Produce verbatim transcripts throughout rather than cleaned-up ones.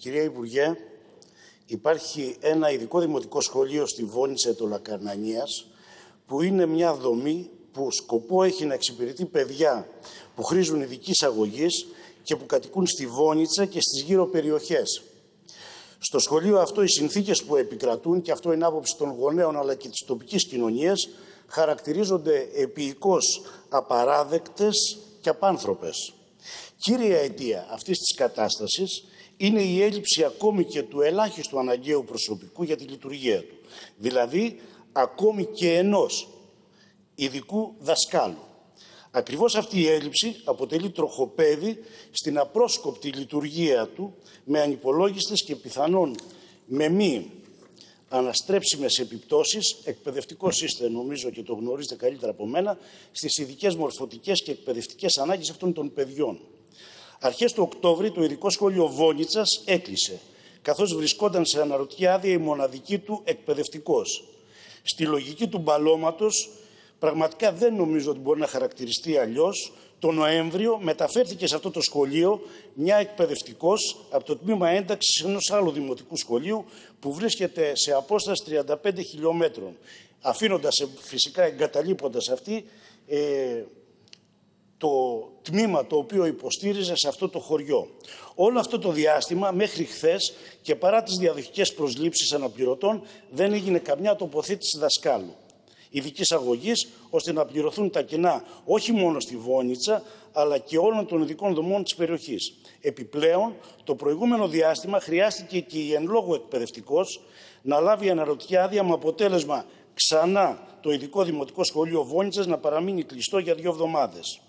Κυρία Υπουργέ, υπάρχει ένα ειδικό δημοτικό σχολείο στη Βόνιτσα Αιτωλοακαρνανίας, που είναι μια δομή που σκοπό έχει να εξυπηρετεί παιδιά που χρήζουν ειδικής αγωγής και που κατοικούν στη Βόνιτσα και στις γύρω περιοχές. Στο σχολείο αυτό οι συνθήκες που επικρατούν, και αυτό είναι άποψη των γονέων αλλά και της τοπικής κοινωνίας, χαρακτηρίζονται επεικώς απαράδεκτες και απάνθρωπες. Κύρια αιτία αυτής της κατάστασης είναι η έλλειψη ακόμη και του ελάχιστου αναγκαίου προσωπικού για τη λειτουργία του. Δηλαδή, ακόμη και ενός ειδικού δασκάλου. Ακριβώς αυτή η έλλειψη αποτελεί τροχοπέδι στην απρόσκοπτη λειτουργία του, με ανυπολόγιστες και πιθανόν με μη αναστρέψιμες επιπτώσεις. Εκπαιδευτικός είστε, νομίζω, και το γνωρίζετε καλύτερα από μένα, στις ειδικές μορφωτικές και εκπαιδευτικές ανάγκες αυτών των παιδιών. Αρχές του Οκτώβρη το ειδικό σχολείο Βόνιτσας έκλεισε, καθώς βρισκόταν σε αναρωτική άδεια η μοναδική του εκπαιδευτικός. Στη λογική του μπαλώματος, πραγματικά δεν νομίζω ότι μπορεί να χαρακτηριστεί αλλιώς, το Νοέμβριο μεταφέρθηκε σε αυτό το σχολείο μια εκπαιδευτικός από το τμήμα ένταξης ενός άλλου δημοτικού σχολείου που βρίσκεται σε απόσταση τριάντα πέντε χιλιόμετρων, αφήνοντας, φυσικά εγκαταλείποντας αυτή, ε, το τμήμα το οποίο υποστήριζε σε αυτό το χωριό. Όλο αυτό το διάστημα, μέχρι χθες, και παρά τις διαδοχικές προσλήψεις αναπληρωτών, δεν έγινε καμιά τοποθέτηση δασκάλου ειδικής αγωγής, ώστε να πληρωθούν τα κενά όχι μόνο στη Βόνιτσα, αλλά και όλων των ειδικών δομών της περιοχής. Επιπλέον, το προηγούμενο διάστημα χρειάστηκε και η εν λόγω εκπαιδευτικός να λάβει αναρωτική άδεια, με αποτέλεσμα ξανά το ειδικό δημοτικό σχολείο Βόνιτσας να παραμείνει κλειστό για δύο εβδομάδες.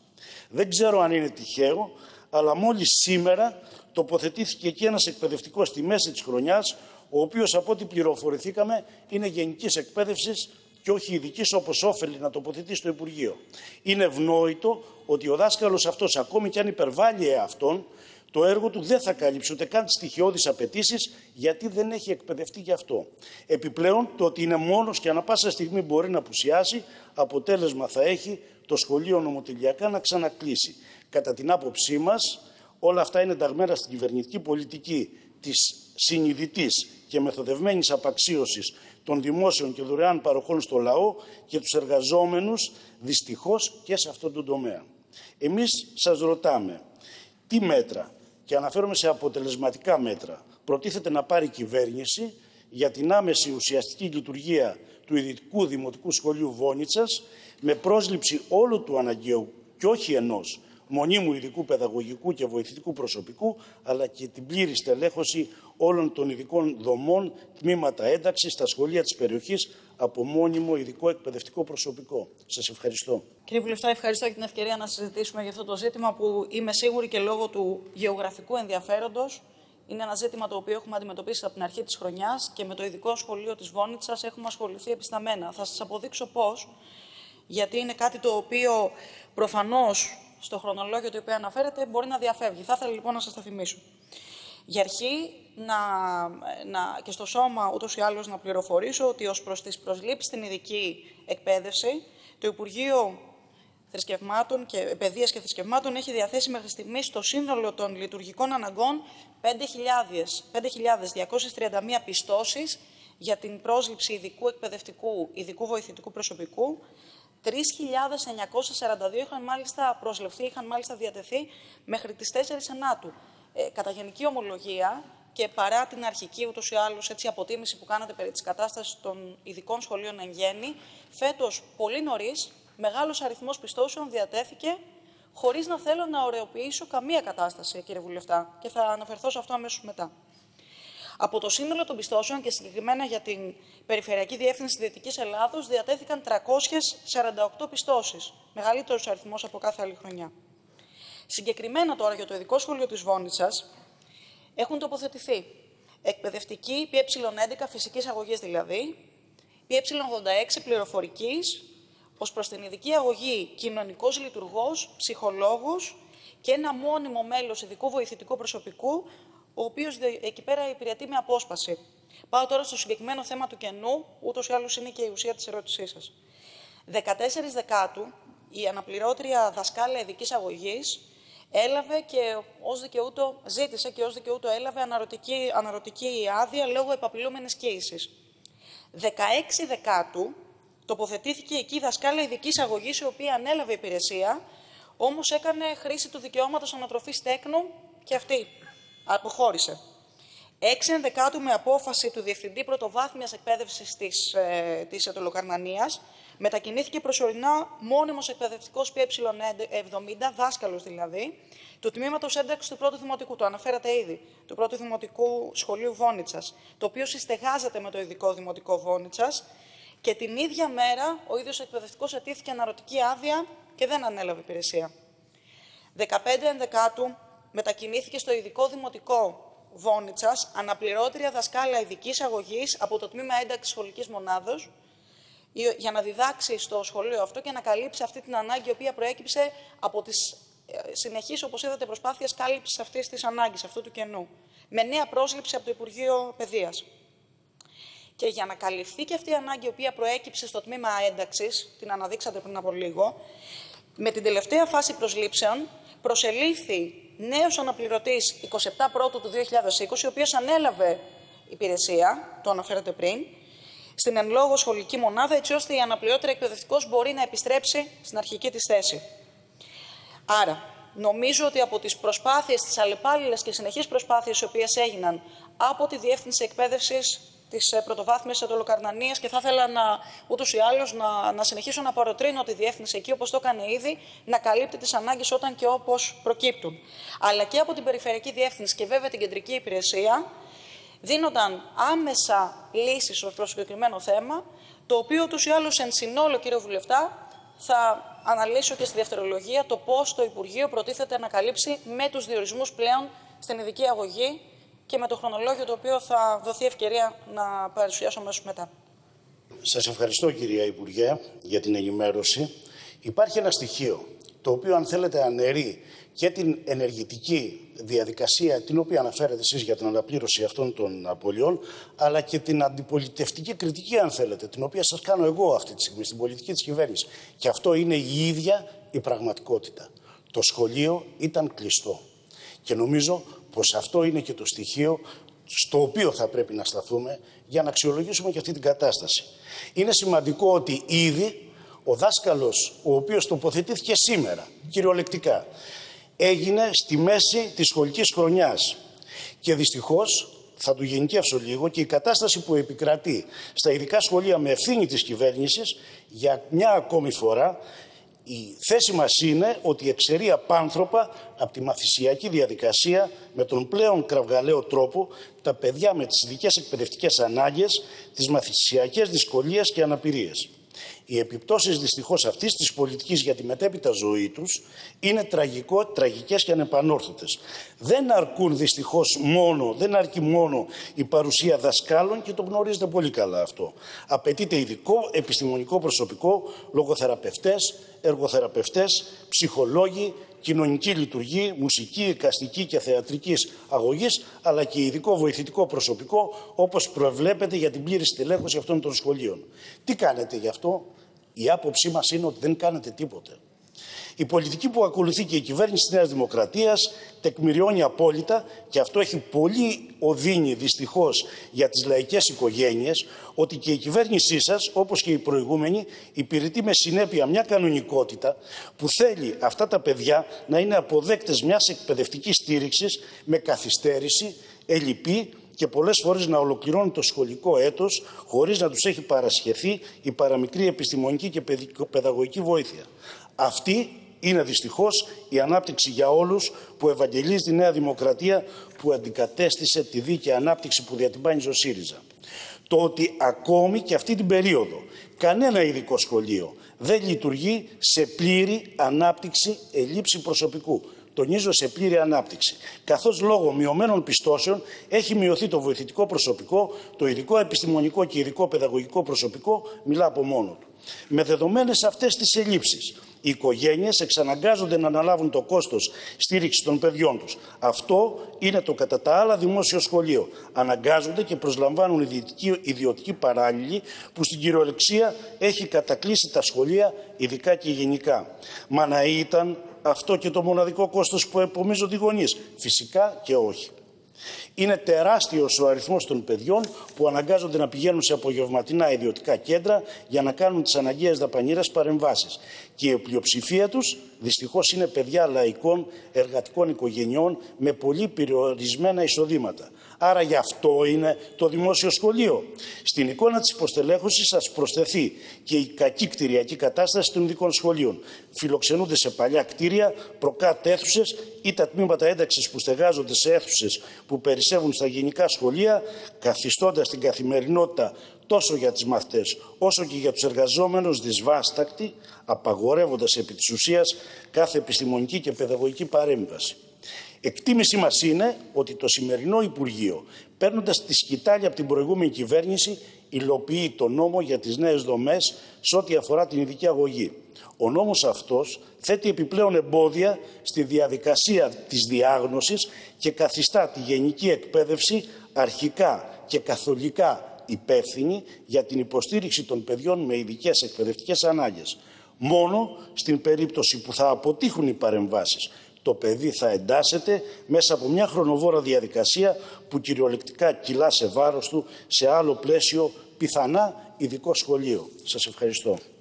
Δεν ξέρω αν είναι τυχαίο, αλλά μόλις σήμερα τοποθετήθηκε και ένας εκπαιδευτικός στη μέση της χρονιάς, ο οποίος, από ό,τι πληροφορηθήκαμε, είναι γενικής εκπαίδευσης και όχι ειδικής, όπως όφελε να τοποθετεί στο Υπουργείο. Είναι ευνόητο ότι ο δάσκαλος αυτός, ακόμη κι αν υπερβάλλει εαυτόν, το έργο του δεν θα καλύψει ούτε καν τις στοιχειώδεις απαιτήσεις, γιατί δεν έχει εκπαιδευτεί γι' αυτό. Επιπλέον, το ότι είναι μόνος και ανα πάσα στιγμή μπορεί να απουσιάσει, αποτέλεσμα θα έχει το σχολείο νομοτελειακά να ξανακλείσει. Κατά την άποψή μας, όλα αυτά είναι ενταγμένα στην κυβερνητική πολιτική της συνειδητής και μεθοδευμένης απαξίωσης των δημόσιων και δωρεάν παροχών στο λαό και τους εργαζόμενους, δυστυχώς, και σε αυτόν τον τομέα. Εμείς σας ρωτάμε, τι μέτρα, και αναφέρομαι σε αποτελεσματικά μέτρα, προτίθεται να πάρει η κυβέρνηση για την άμεση ουσιαστική λειτουργία του ειδικού δημοτικού σχολείου Βόνιτσας, με πρόσληψη όλου του αναγκαίου και όχι ενός μονίμου ειδικού παιδαγωγικού και βοηθητικού προσωπικού, αλλά και την πλήρη στελέχωση όλων των ειδικών δομών, τμήματα ένταξης, στα σχολεία της περιοχής, από μόνιμο ειδικό εκπαιδευτικό προσωπικό. Σας ευχαριστώ. Κύριε Βουλευτά, ευχαριστώ για την ευκαιρία να συζητήσουμε για αυτό το ζήτημα, που είμαι σίγουρη και λόγω του γεωγραφικού ενδιαφέροντος είναι ένα ζήτημα το οποίο έχουμε αντιμετωπίσει από την αρχή της χρονιάς, και με το ειδικό σχολείο της Βόνιτσας έχουμε ασχοληθεί επισταμμένα. Θα σας αποδείξω πώς, γιατί είναι κάτι το οποίο προφανώς στο χρονολόγιο το οποίο αναφέρεται μπορεί να διαφεύγει. Θα ήθελα λοιπόν να σας τα θυμίσω. Για αρχή, να, να, και στο σώμα ούτως ή άλλως να πληροφορήσω ότι ως προς τις προσλήψεις στην ειδική εκπαίδευση, το Υπουργείο Θρησκευμάτων και, Παιδείας και Θρησκευμάτων έχει διαθέσει μέχρι στιγμής στο σύνολο των λειτουργικών αναγκών πέντε χιλιάδες διακόσιες τριάντα μία πιστώσεις για την πρόσληψη ειδικού εκπαιδευτικού, ειδικού βοηθητικού προσωπικού. τρεις χιλιάδες εννιακόσιες σαράντα δύο είχαν μάλιστα προσληφθεί, είχαν μάλιστα διατεθεί μέχρι τις τέσσερις Σεπτεμβρίου. Ε, κατά γενική ομολογία και παρά την αρχική ούτως ή άλλως έτσι, αποτίμηση που κάνατε περί της κατάστασης των ειδικών σχολείων εν γέννη, φέτος πολύ νωρίς μεγάλος αριθμός πιστώσεων διατέθηκε, χωρίς να θέλω να ωρεοποιήσω καμία κατάσταση, κύριε Βουλευτά, και θα αναφερθώ σε αυτό αμέσως μετά. Από το σύνολο των πιστώσεων και συγκεκριμένα για την Περιφερειακή Διεύθυνση Δυτικής Ελλάδος διατέθηκαν τριακόσιες σαράντα οκτώ πιστώσεις, μεγαλύτερος αριθμός από κάθε άλλη χρονιά. Συγκεκριμένα τώρα για το ειδικό σχολείο της Βόνιτσας έχουν τοποθετηθεί εκπαιδευτική ΠΕ έντεκα φυσικής αγωγής δηλαδή, ΠΕ ογδόντα έξι πληροφορικής, ως προς την ειδική αγωγή κοινωνικός λειτουργός, ψυχολόγος και ένα μόνιμο μέλος ειδικού βοηθητικού προσωπικού, ο οποίος εκεί πέρα υπηρετεί με απόσπαση. Πάω τώρα στο συγκεκριμένο θέμα του κενού, ούτως ή άλλως είναι και η ουσία της ερώτησής σας. δεκατέσσερις Δεκάτου, η αναπληρώτρια δασκάλα ειδικής αγωγής έλαβε και ως δικαιούτο, ζήτησε και ως δικαιούτο έλαβε αναρωτική, αναρωτική άδεια λόγω επαπειλούμενης κοίησης. δεκαέξι Δεκάτου τοποθετήθηκε εκεί η δασκάλα ειδικής αγωγής, η οποία ανέλαβε υπηρεσία, όμως έκανε χρήση του δικαιώματος ανατροφής τέκνου και αυτή αποχώρησε. έξι Δεκάτου με απόφαση του Διευθυντή Πρωτοβάθμιας Εκπαίδευσης της, ε, της Αιτωλοακαρνανίας μετακινήθηκε προσωρινά μόνιμος εκπαιδευτικός ΠΕ εβδομήντα, δάσκαλος δηλαδή, του Τμήματος Ένταξης του πρώτου Δημοτικού, το αναφέρατε ήδη, του πρώτου Δημοτικού Σχολείου Βόνιτσας, το οποίο συστεγάζεται με το Ειδικό Δημοτικό Βόνιτσας, και την ίδια μέρα ο ίδιος εκπαιδευτικός αιτήθηκε αναρωτική άδεια και δεν ανέλαβε υπηρεσία. δεκαπέντε Ενδεκάτου μετακινήθηκε στο Ειδικό Δημοτικό Βόνιτσας, αναπληρώτρια δασκάλα ειδικής αγωγής από το Τμήμα Ένταξης Σχολικής Μονάδος, για να διδάξει στο σχολείο αυτό και να καλύψει αυτή την ανάγκη, η οποία προέκυψε από τις συνεχείς, όπως είδατε, προσπάθειες κάλυψης αυτής της ανάγκης, αυτού του κενού, με νέα πρόσληψη από το Υπουργείο Παιδείας. Και για να καλυφθεί και αυτή η ανάγκη, η οποία προέκυψε στο Τμήμα Ένταξης, την αναδείξατε πριν από λίγο, με την τελευταία φάση προσλήψεων προσελήφθη νέος αναπληρωτής είκοσι επτά πρώτου του δύο χιλιάδες είκοσι, ο οποίος ανέλαβε υπηρεσία, το αναφέρατε πριν, στην εν λόγω σχολική μονάδα, έτσι ώστε η αναπληρώτρια εκπαιδευτικός μπορεί να επιστρέψει στην αρχική της θέση. Άρα, νομίζω ότι από τις προσπάθειες, τις αλλεπάλληλες και συνεχείς προσπάθειες, οι οποίες έγιναν από τη Διεύθυνση Εκπαίδευσης της Πρωτοβάθμιας Αιτωλοακαρνανίας, και θα ήθελα να, ούτως ή άλλως να, να συνεχίσω να παροτρύνω τη Διεύθυνση εκεί, όπως το έκανε ήδη, να καλύπτει τις ανάγκες όταν και όπως προκύπτουν. Αλλά και από την Περιφερειακή Διεύθυνση και βέβαια την Κεντρική Υπηρεσία, δίνονταν άμεσα λύσεις στο αυτό το συγκεκριμένο θέμα, το οποίο ούτως ή άλλως εν συνόλο, κύριε Βουλευτά, θα αναλύσω και στη δευτερολογία το πώς το Υπουργείο προτίθεται να καλύψει με τους διορισμούς πλέον στην ειδική αγωγή και με το χρονολόγιο, το οποίο θα δοθεί ευκαιρία να παρουσιάσω μέσω μετά. Σας ευχαριστώ, κυρία Υπουργέ, για την ενημέρωση. Υπάρχει ένα στοιχείο το οποίο, αν θέλετε, αναιρεί και την ενεργητική διαδικασία την οποία αναφέρετε εσείς για την αναπλήρωση αυτών των απολειών, αλλά και την αντιπολιτευτική κριτική, αν θέλετε, την οποία σας κάνω εγώ αυτή τη στιγμή, στην πολιτική της κυβέρνησης. Και αυτό είναι η ίδια η πραγματικότητα. Το σχολείο ήταν κλειστό. Και νομίζω πως αυτό είναι και το στοιχείο στο οποίο θα πρέπει να σταθούμε για να αξιολογήσουμε και αυτή την κατάσταση. Είναι σημαντικό ότι ήδη ο δάσκαλος, ο οποίος τοποθετήθηκε σήμερα, κυριολεκτικά, έγινε στη μέση της σχολικής χρονιάς. Και δυστυχώς, θα του γενικεύσω λίγο, και η κατάσταση που επικρατεί στα ειδικά σχολεία με ευθύνη της κυβέρνησης, για μια ακόμη φορά, η θέση μας είναι ότι εξαιρεί απάνθρωπα από τη μαθησιακή διαδικασία, με τον πλέον κραυγαλαίο τρόπο, τα παιδιά με τις ειδικές εκπαιδευτικές ανάγκες, τις μαθησιακές δυσκολίες και αναπηρίες. Οι επιπτώσεις δυστυχώς αυτής της πολιτικής για τη μετέπειτα ζωή τους είναι τραγικό, τραγικές και ανεπανόρθωτες. Δεν αρκούν δυστυχώς μόνο, δεν αρκεί μόνο η παρουσία δασκάλων, και το γνωρίζετε πολύ καλά αυτό. Απαιτείται ειδικό επιστημονικό προσωπικό, λογοθεραπευτές, εργοθεραπευτές, ψυχολόγοι, κοινωνική λειτουργή, μουσική, εικαστική και θεατρικής αγωγής, αλλά και ειδικό βοηθητικό προσωπικό, όπως προβλέπεται για την πλήρη στελέχωση αυτών των σχολείων. Τι κάνετε γι' αυτό? Η άποψή μας είναι ότι δεν κάνετε τίποτε. Η πολιτική που ακολουθεί και η κυβέρνηση της Νέας Δημοκρατίας τεκμηριώνει απόλυτα, και αυτό έχει πολύ οδύνη δυστυχώς για τις λαϊκές οικογένειες, ότι και η κυβέρνησή σας, όπως και η προηγούμενη, υπηρετεί με συνέπεια μια κανονικότητα που θέλει αυτά τα παιδιά να είναι αποδέκτες μιας εκπαιδευτικής στήριξης με καθυστέρηση, ελλειπή, και πολλές φορές να ολοκληρώνει το σχολικό έτος χωρίς να τους έχει παρασχεθεί η παραμικρή επιστημονική και παιδαγωγική βοήθεια. Αυτή είναι δυστυχώς η ανάπτυξη για όλους που ευαγγελίζει τη Νέα Δημοκρατία, που αντικατέστησε τη δίκαιη ανάπτυξη που διατυμπάνιζε ο ΣΥΡΙΖΑ. Το ότι ακόμη και αυτή την περίοδο κανένα ειδικό σχολείο δεν λειτουργεί σε πλήρη ανάπτυξη, ελλείψη προσωπικού. Τονίζω, σε πλήρη ανάπτυξη. Καθώς λόγω μειωμένων πιστώσεων έχει μειωθεί το βοηθητικό προσωπικό, το ειδικό επιστημονικό και ειδικό παιδαγωγικό προσωπικό μιλά από μόνο του. Με δεδομένες αυτές τις ελλείψεις, οι οικογένειες εξαναγκάζονται να αναλάβουν το κόστος στήριξης των παιδιών τους. Αυτό είναι το κατά τα άλλα δημόσιο σχολείο. Αναγκάζονται και προσλαμβάνουν ιδιωτική παράλληλη που στην κυριολεξία έχει κατακλείσει τα σχολεία, ειδικά και γενικά. Μα να ήταν αυτό και το μοναδικό κόστος που επομίζονται οι γονείς? Φυσικά και όχι. Είναι τεράστιος ο αριθμός των παιδιών που αναγκάζονται να πηγαίνουν σε απογευματινά ιδιωτικά κέντρα για να κάνουν τις αναγκαίες δαπανηρές παρεμβάσεις. Και η πλειοψηφία τους, δυστυχώς, είναι παιδιά λαϊκών εργατικών οικογενειών με πολύ περιορισμένα εισοδήματα. Άρα γι' αυτό είναι το δημόσιο σχολείο. Στην εικόνα της υποστελέχωσης σας προσθεθεί και η κακή κτηριακή κατάσταση των ειδικών σχολείων. Φιλοξενούνται σε παλιά κτίρια, προκάτ αίθουσες ή τα τμήματα ένταξης που στεγάζονται σε αίθουσες που περισσεύουν στα γενικά σχολεία, καθιστώντας την καθημερινότητα τόσο για τις μαθητές όσο και για τους εργαζόμενους δυσβάστακτη, απαγορεύοντας επί της ουσίας κάθε επιστημονική και παιδαγωγική παρέμβαση. Εκτίμησή μας είναι ότι το σημερινό Υπουργείο, παίρνοντας τη σκητάλη από την προηγούμενη κυβέρνηση, υλοποιεί το νόμο για τις νέες δομές σε ό,τι αφορά την ειδική αγωγή. Ο νόμος αυτός θέτει επιπλέον εμπόδια στη διαδικασία της διάγνωσης και καθιστά τη γενική εκπαίδευση αρχικά και καθολικά υπεύθυνη για την υποστήριξη των παιδιών με ειδικές εκπαιδευτικές ανάγκες. Μόνο στην περίπτωση που θα αποτύχουν οι παρεμβάσεις, το παιδί θα εντάσσεται μέσα από μια χρονοβόρα διαδικασία που κυριολεκτικά κυλά σε βάρος του σε άλλο πλαίσιο, πιθανά ειδικό σχολείο. Σας ευχαριστώ.